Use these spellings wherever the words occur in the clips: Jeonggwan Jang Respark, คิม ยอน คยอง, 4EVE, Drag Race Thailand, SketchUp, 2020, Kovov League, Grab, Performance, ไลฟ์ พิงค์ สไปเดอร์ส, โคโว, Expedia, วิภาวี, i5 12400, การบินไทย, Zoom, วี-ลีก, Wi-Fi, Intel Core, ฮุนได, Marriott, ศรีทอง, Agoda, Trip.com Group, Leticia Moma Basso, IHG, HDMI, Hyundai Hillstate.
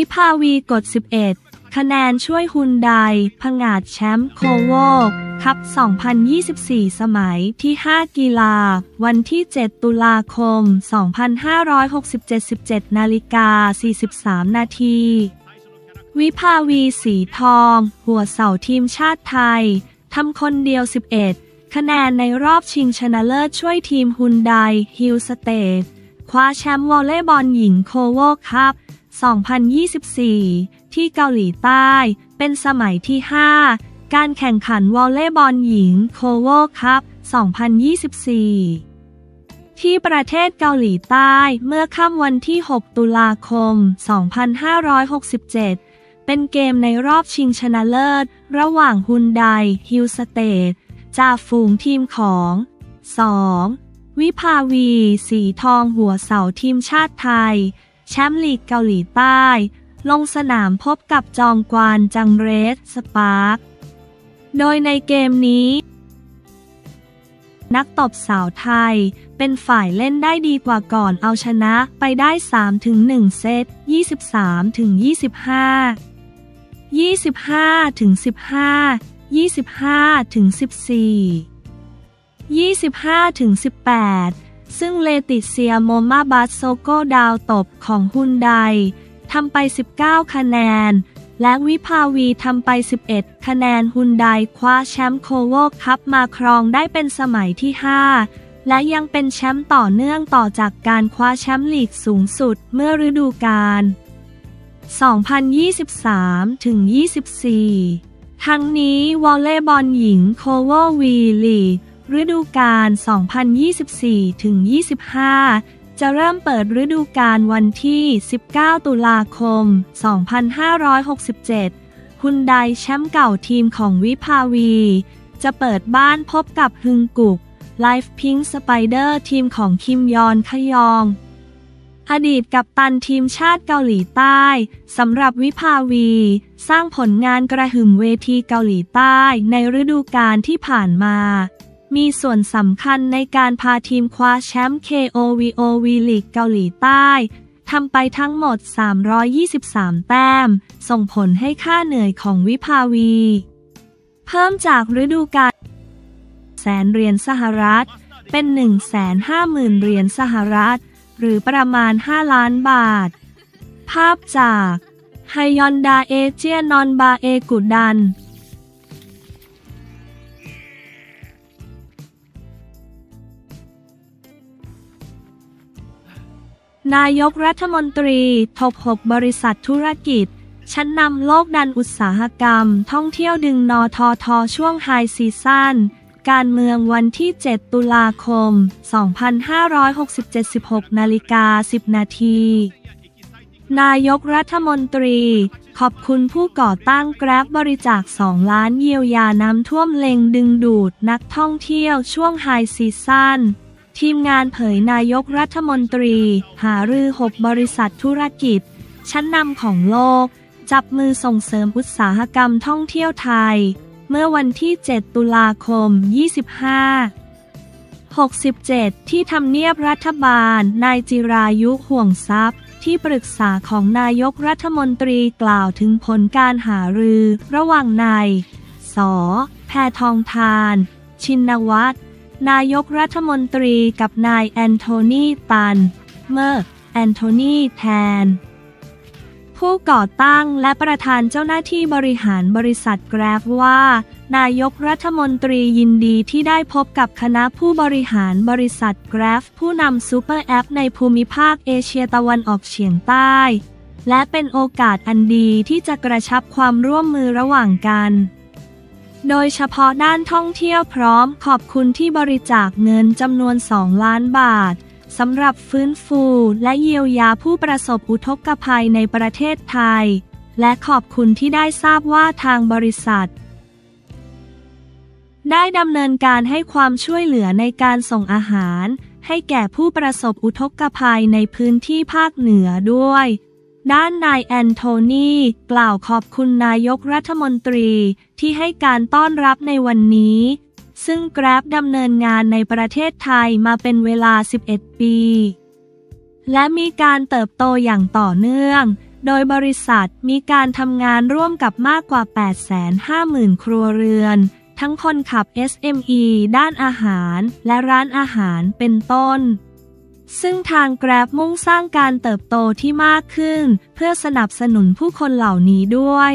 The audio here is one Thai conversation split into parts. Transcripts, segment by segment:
วิภาวีกด11คะแนนช่วยฮุนไดผงาดแชมป์โคโวคัพ2024สมัยที่5กีฬาวันที่7ตุลาคม2567 17:43 น.วิภาวีสีทองหัวเสาทีมชาติไทยทำคนเดียว11คะแนนในรอบชิงชนะเลิศช่วยทีมฮุนไดฮิลสเตทคว้าแชมป์วอลเลย์บอลหญิงโคโวคัพ2024ที่เกาหลีใต้เป็นสมัยที่5การแข่งขันวอลเลย์บอลหญิงโคโวคัพ2024ที่ประเทศเกาหลีใต้เมื่อค่ำวันที่6ตุลาคม2567เป็นเกมในรอบชิงชนะเลิศระหว่างฮุนไดฮิลสเตทจ่าฝูงทีมของ2วิภาวีสีทองหัวเสาทีมชาติไทยแชมป์ลีกเกาหลีใต้ลงสนามพบกับจองกวานจังเรสสปาร์คโดยในเกมนี้นักตบสาวไทยเป็นฝ่ายเล่นได้ดีกว่าก่อนเอาชนะไปได้ 3-1 เซต 23-2525-15 25-14 25-18 ซึ่งเลติเซียโมมาบัสโซโกดาวตบของฮุนไดทำไป19คะแนนและวิภาวีทำไป11คะแนนฮุนไดคว้าแชมป์โคโวคัพมาครองได้เป็นสมัยที่5และยังเป็นแชมป์ต่อเนื่องต่อจากการคว้าแชมป์ลีกสูงสุดเมื่อฤดูกาล2023-24 ทั้งนี้วอลเลย์บอลหญิงโคโววีลีกฤดูกาล 2024-25 จะเริ่มเปิดฤดูกาลวันที่19ตุลาคม 2567 ฮุนไดแชมป์เก่าทีมของวิภาวีจะเปิดบ้านพบกับฮึงกุกไลฟ์พิงค์สไปเดอร์ทีมของคิมยอนขยองอดีตกัปตันทีมชาติเกาหลีใต้สำหรับวิภาวีสร้างผลงานกระหึ่มเวทีเกาหลีใต้ในฤดูกาลที่ผ่านมามีส่วนสำคัญในการพาทีมคว้าแชมป์ KOVOV ลีกเกาหลีใต้ทำไปทั้งหมด323แต้มส่งผลให้ค่าเหนื่อยของวิภาวีเพิ่มจากฤดูกาล100,000 เหรียญสหรัฐเป็น 150,000 เหรียญสหรัฐหรือประมาณ5ล้านบาทภาพจากไฮยอนดาเอเจียนอนบาเอกุดันนายกรัฐมนตรีทบ6บริษัทธุรกิจชั้นนำโลกดันอุตสาหกรรมท่องเที่ยวดึงนทท.ช่วงไฮซีซั่นการเมืองวันที่7ตุลาคม 2567 16:10 น.นายกรัฐมนตรีขอบคุณผู้ก่อตั้ง Grab บริจาค2ล้านเยียวยาน้ำท่วมเล็งดึงดูดนักท่องเที่ยวช่วงไฮซีซั่นทีมงานเผยนายกรัฐมนตรีหารือ6บริษัทธุรกิจชั้นนำของโลกจับมือส่งเสริมอุตสาหกรรมท่องเที่ยวไทยเมื่อวันที่7ตุลาคม 2567 ที่ทำเนียบรัฐบาลนายจิรายุห่วงทรัพย์ที่ปรึกษาของนายกรัฐมนตรีกล่าวถึงผลการหารือระหว่างนายส.แพทองธารชินวัตรนายกรัฐมนตรีกับนายแอนโทนีตันเมอร์แอนโทนีแทนผู้ก่อตั้งและประธานเจ้าหน้าที่บริหารบริษัท Grab ว่านายกรัฐมนตรียินดีที่ได้พบกับคณะผู้บริหารบริษัท Grab ผู้นำซูเปอร์แอปในภูมิภาคเอเชียตะวันออกเฉียงใต้และเป็นโอกาสอันดีที่จะกระชับความร่วมมือระหว่างกันโดยเฉพาะด้านท่องเที่ยวพร้อมขอบคุณที่บริจาคเงินจำนวน2ล้านบาทสำหรับฟื้นฟูและเยียวยาผู้ประสบอุทกภัยในประเทศไทยและขอบคุณที่ได้ทราบว่าทางบริษัทได้ดำเนินการให้ความช่วยเหลือในการส่งอาหารให้แก่ผู้ประสบอุทกภัยในพื้นที่ภาคเหนือด้วยด้านนายแอนโทนีกล่าวขอบคุณนายกรัฐมนตรีที่ให้การต้อนรับในวันนี้ซึ่ง Grab ดำเนินงานในประเทศไทยมาเป็นเวลา11 ปีและมีการเติบโตอย่างต่อเนื่อง โดยบริษัทมีการทำงานร่วมกับมากกว่า 850,000 ครัวเรือนทั้งคนขับ SME ด้านอาหารและร้านอาหารเป็นต้นซึ่งทาง Grab มุ่งสร้างการเติบโตที่มากขึ้นเพื่อสนับสนุนผู้คนเหล่านี้ด้วย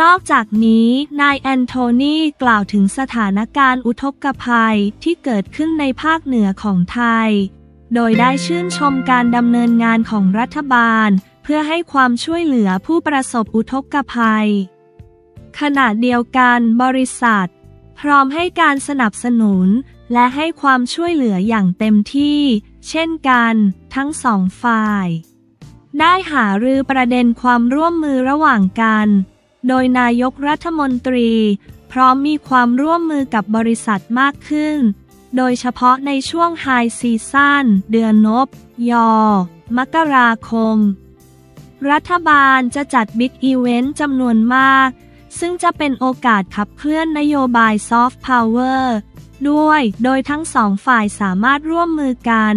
นอกจากนี้นายแอนโทนีกล่าวถึงสถานการณ์อุทกภัยที่เกิดขึ้นในภาคเหนือของไทยโดยได้ชื่นชมการดำเนินงานของรัฐบาลเพื่อให้ความช่วยเหลือผู้ประสบอุทกภัยขณะเดียวกันบริษัทพร้อมให้การสนับสนุนและให้ความช่วยเหลืออย่างเต็มที่เช่นกันทั้งสองฝ่ายได้หารือประเด็นความร่วมมือระหว่างกันโดยนายกรัฐมนตรีพร้อมมีความร่วมมือกับบริษัทมากขึ้นโดยเฉพาะในช่วงไฮซีซั่นเดือนมกราคมรัฐบาลจะจัดบิ๊กอีเวนต์จำนวนมากซึ่งจะเป็นโอกาสขับเคลื่อนนโยบายซอฟต์พาวเวอร์ด้วยโดยทั้งสองฝ่ายสามารถร่วมมือกัน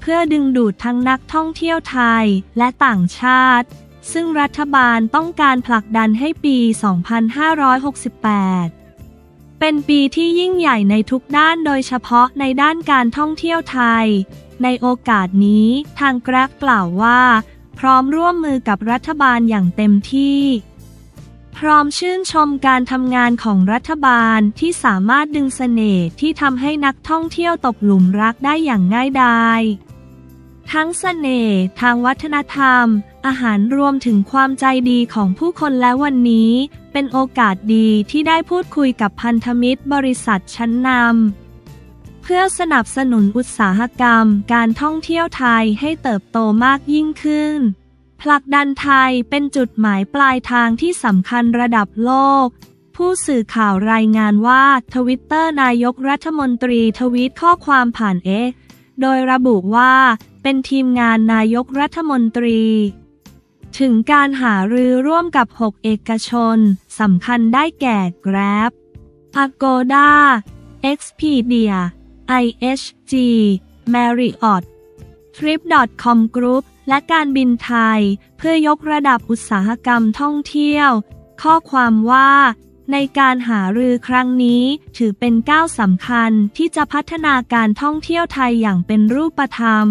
เพื่อดึงดูดทั้งนักท่องเที่ยวไทยและต่างชาติซึ่งรัฐบาลต้องการผลักดันให้ปี 2568 เป็นปีที่ยิ่งใหญ่ในทุกด้านโดยเฉพาะในด้านการท่องเที่ยวไทยในโอกาสนี้ทาง Grab กล่าวว่าพร้อมร่วมมือกับรัฐบาลอย่างเต็มที่พร้อมชื่นชมการทำงานของรัฐบาลที่สามารถดึงเสน่ห์ที่ทำให้นักท่องเที่ยวตกหลุมรักได้อย่างง่ายดายทั้งเสน่ห์ทางวัฒนธรรมอาหารรวมถึงความใจดีของผู้คนและวันนี้เป็นโอกาสดีที่ได้พูดคุยกับพันธมิตรบริษัทชั้นนำเพื่อสนับสนุนอุตสาหกรรมการท่องเที่ยวไทยให้เติบโตมากยิ่งขึ้นผลักดันไทยเป็นจุดหมายปลายทางที่สำคัญระดับโลกผู้สื่อข่าวรายงานว่า Twitter นายกรัฐมนตรีทวีตข้อความผ่าน X โดยระบุว่าเป็นทีมงานนายกรัฐมนตรีถึงการหารือร่วมกับ 6 เอกชนสำคัญได้แก่ Grab, Agoda, Expedia, IHG, Marriott, Trip.com Group และการบินไทยเพื่อยกระดับอุตสาหกรรมท่องเที่ยวข้อความว่าในการหารือครั้งนี้ถือเป็นก้าวสำคัญที่จะพัฒนาการท่องเที่ยวไทยอย่างเป็นรูปธรรม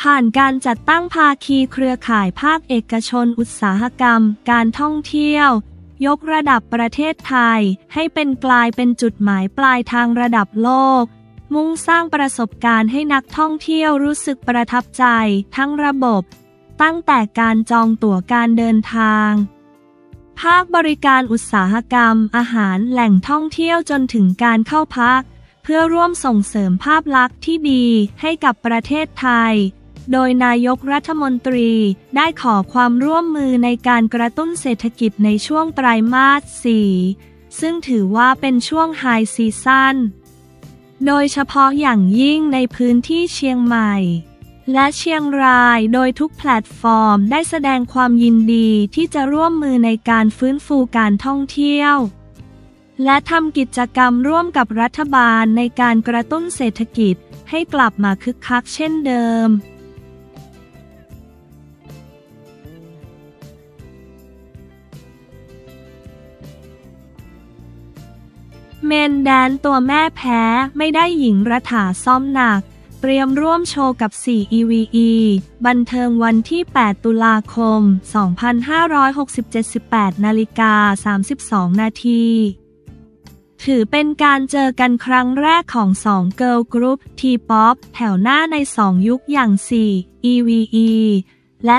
ผ่านการจัดตั้งภาคีเครือข่ายภาคเอกชนอุตสาหกรรมการท่องเที่ยวยกระดับประเทศไทยให้เป็นกลายเป็นจุดหมายปลายทางระดับโลกมุ่งสร้างประสบการณ์ให้นักท่องเที่ยวรู้สึกประทับใจทั้งระบบตั้งแต่การจองตั๋วการเดินทางภาคบริการอุตสาหกรรมอาหารแหล่งท่องเที่ยวจนถึงการเข้าพักเพื่อร่วมส่งเสริมภาพลักษณ์ที่ดีให้กับประเทศไทยโดยนายกรัฐมนตรีได้ขอความร่วมมือในการกระตุ้นเศรษฐกิจในช่วงไตรมาส 4ซึ่งถือว่าเป็นช่วงไฮซีซั่นโดยเฉพาะอย่างยิ่งในพื้นที่เชียงใหม่และเชียงรายโดยทุกแพลตฟอร์มได้แสดงความยินดีที่จะร่วมมือในการฟื้นฟูการท่องเที่ยวและทำกิจกรรมร่วมกับรัฐบาลในการกระตุ้นเศรษฐกิจให้กลับมาคึกคักเช่นเดิมเมนแดนตัวแม่แพ้ไม่ได้หญิงรัฐาซ้อมหนักเตรียมร่วมโชว์กับ 4EVE บันเทิงวันที่ 8 ตุลาคม 2567 18:32 น.ถือเป็นการเจอกันครั้งแรกของ2เกิร์ลกรุ๊ปทีป๊อปแถวหน้าใน2ยุคอย่าง 4EVE และ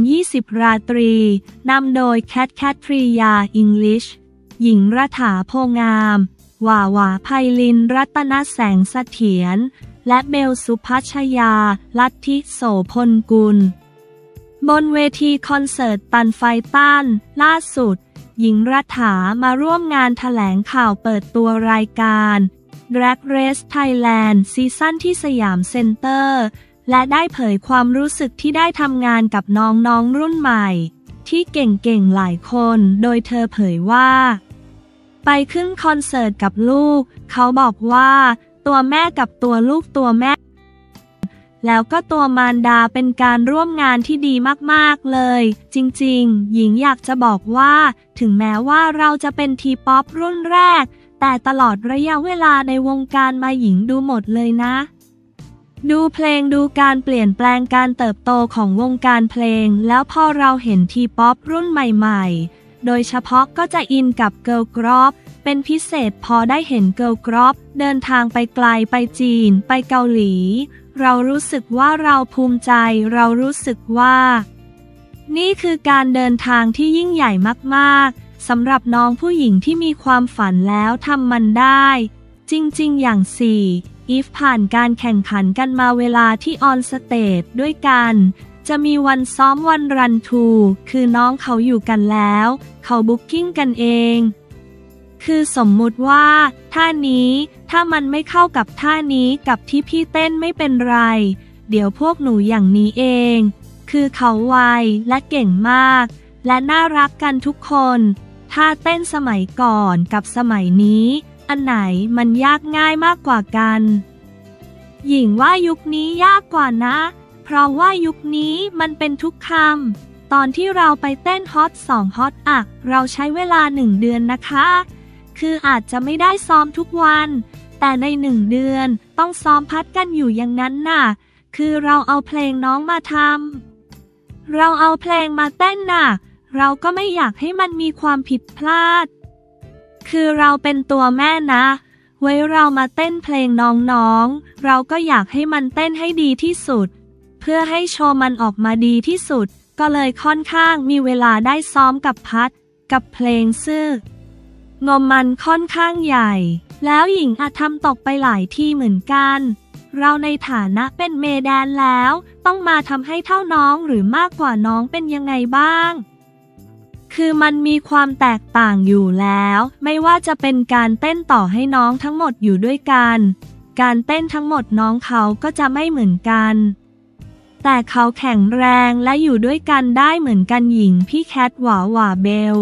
2020 ราตรีนำโดยแคทแคทริยาอิงลิชหญิงรัฐาโพงามวาวาไพลินรัตนแสงเสถียรและเบลสุพัชยาลัทธิโสพลกุลบนเวทีคอนเสิร์ตตันไฟต้านล่าสุดหญิงรัฐามาร่วมงานแถลงข่าวเปิดตัวรายการ Drag Race Thailand ซีซั่นที่สยามเซ็นเตอร์และได้เผยความรู้สึกที่ได้ทำงานกับน้องๆรุ่นใหม่ที่เก่งๆหลายคนโดยเธอเผยว่าไปขึ้นคอนเสิร์ตกับลูกเขาบอกว่าตัวแม่กับตัวลูกตัวแม่ แล้วก็ตัวมารดาเป็นการร่วมงานที่ดีมากๆเลยจริงๆหญิงอยากจะบอกว่าถึงแม้ว่าเราจะเป็นทีป๊อปรุ่นแรกแต่ตลอดระยะเวลาในวงการมาหญิงดูหมดเลยนะดูเพลงดูการเปลี่ยนแปลงการเติบโตของวงการเพลงแล้วพอเราเห็นทีป๊อปรุ่นใหม่ๆโดยเฉพาะก็จะอินกับเกิร์ลกรุ๊ปเป็นพิเศษพอได้เห็นเกิร์ลกรุ๊ปเดินทางไปไกลไปจีนไปเกาหลีเรารู้สึกว่าเราภูมิใจเรารู้สึกว่านี่คือการเดินทางที่ยิ่งใหญ่มากๆสำหรับน้องผู้หญิงที่มีความฝันแล้วทำมันได้จริงๆอย่าง 4EVE ผ่านการแข่งขันกันมาเวลาที่ออนสเตจด้วยกันจะมีวันซ้อมวันรันทูคือน้องเขาอยู่กันแล้วเขาบุ๊กกิ้งกันเองคือสมมุติว่าท่านี้ถ้ามันไม่เข้ากับท่านี้กับที่พี่เต้นไม่เป็นไรเดี๋ยวพวกหนูอย่างนี้เองคือเขาไวและเก่งมากและน่ารักกันทุกคนท่าเต้นสมัยก่อนกับสมัยนี้อันไหนมันยากง่ายมากกว่ากันหญิงว่ายุคนี้ยากกว่านะเพราะว่ายุคนี้มันเป็นทุกคำตอนที่เราไปเต้นฮอต2ฮอตอ่ะเราใช้เวลา1เดือนนะคะคืออาจจะไม่ได้ซ้อมทุกวันแต่ใน1เดือนต้องซ้อมพัดกันอยู่อย่างนั้นน่ะคือเราเอาเพลงน้องมาทำเราเอาเพลงมาเต้นน่ะเราก็ไม่อยากให้มันมีความผิดพลาดคือเราเป็นตัวแม่นะไว้เรามาเต้นเพลงน้องๆเราก็อยากให้มันเต้นให้ดีที่สุดเพื่อให้โชว์มันออกมาดีที่สุดก็เลยค่อนข้างมีเวลาได้ซ้อมกับพัดกับเพลงซึ่งงบมันค่อนข้างใหญ่แล้วหญิงอาจทำตกไปหลายที่เหมือนกันเราในฐานะเป็นเมแดนแล้วต้องมาทำให้เท่าน้องหรือมากกว่าน้องเป็นยังไงบ้างคือมันมีความแตกต่างอยู่แล้วไม่ว่าจะเป็นการเต้นต่อให้น้องทั้งหมดอยู่ด้วยกันการเต้นทั้งหมดน้องเขาก็จะไม่เหมือนกันแต่เขาแข็งแรงและอยู่ด้วยกันได้เหมือนกันหญิงพี่แคทหวาหวาเบล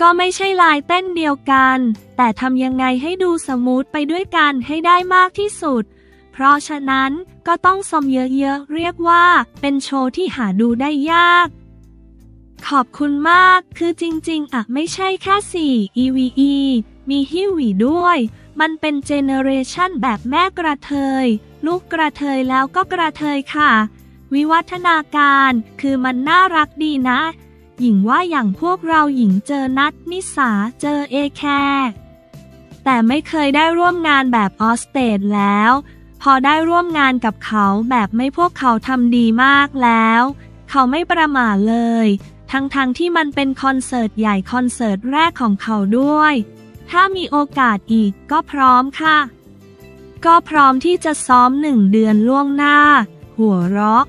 ก็ไม่ใช่ลายเต้นเดียวกันแต่ทำยังไงให้ดูสมูทไปด้วยกันให้ได้มากที่สุดเพราะฉะนั้นก็ต้องซ้อมเยอะๆเรียกว่าเป็นโชว์ที่หาดูได้ยากขอบคุณมากคือจริงๆอะไม่ใช่แค่ 4EVE มีฮิวีด้วยมันเป็นเจเนเรชันแบบแม่กระเทยลูกกระเทยแล้วก็กระเทยค่ะวิวัฒนาการคือมันน่ารักดีนะหญิงว่าอย่างพวกเราหญิงเจอนัทนิสาเจอเอแคร์แต่ไม่เคยได้ร่วมงานแบบออสเตจแล้วพอได้ร่วมงานกับเขาแบบไม่พวกเขาทำดีมากแล้วเขาไม่ประมาทเลยทั้งที่มันเป็นคอนเสิร์ตใหญ่คอนเสิร์ตแรกของเขาด้วยถ้ามีโอกาสอีกก็พร้อมค่ะก็พร้อมที่จะซ้อม1 เดือนล่วงหน้าหัวเราะ